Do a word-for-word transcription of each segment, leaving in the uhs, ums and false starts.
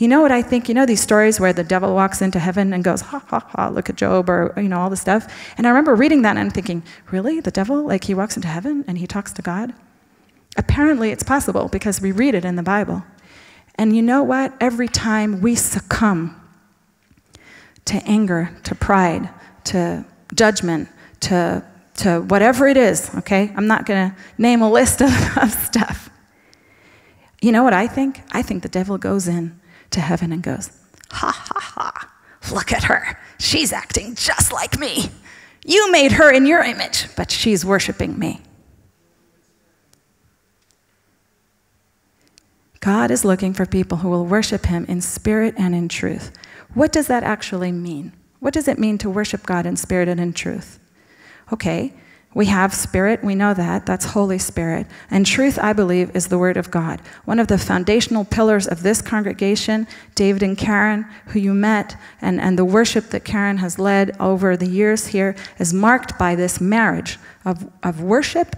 You know what I think? You know these stories where the devil walks into heaven and goes, ha, ha, ha, look at Job, or, you know, all this stuff. And I remember reading that and thinking, really? The devil? Like, he walks into heaven and he talks to God? Apparently it's possible because we read it in the Bible. And you know what? Every time we succumb to anger, to pride, to judgment, to, to whatever it is, okay? I'm not going to name a list of, of stuff. You know what I think? I think the devil goes in to heaven and goes, ha, ha, ha, look at her. She's acting just like me. You made her in your image, but she's worshiping me. God is looking for people who will worship him in spirit and in truth. What does that actually mean? What does it mean to worship God in spirit and in truth? Okay, we have spirit, we know that, that's Holy Spirit. And truth, I believe, is the Word of God. One of the foundational pillars of this congregation, David and Karen, who you met, and, and the worship that Karen has led over the years here, is marked by this marriage of, of worship,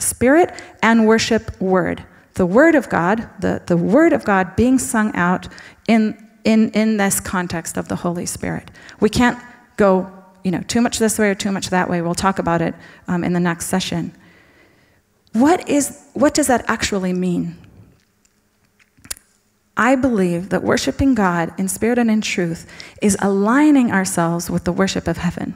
spirit, and worship, word. The Word of God, the, the Word of God being sung out in, in, in this context of the Holy Spirit. We can't go, you know, too much this way or too much that way. We'll talk about it um, in the next session. What is, what does that actually mean? I believe that worshiping God in spirit and in truth is aligning ourselves with the worship of heaven.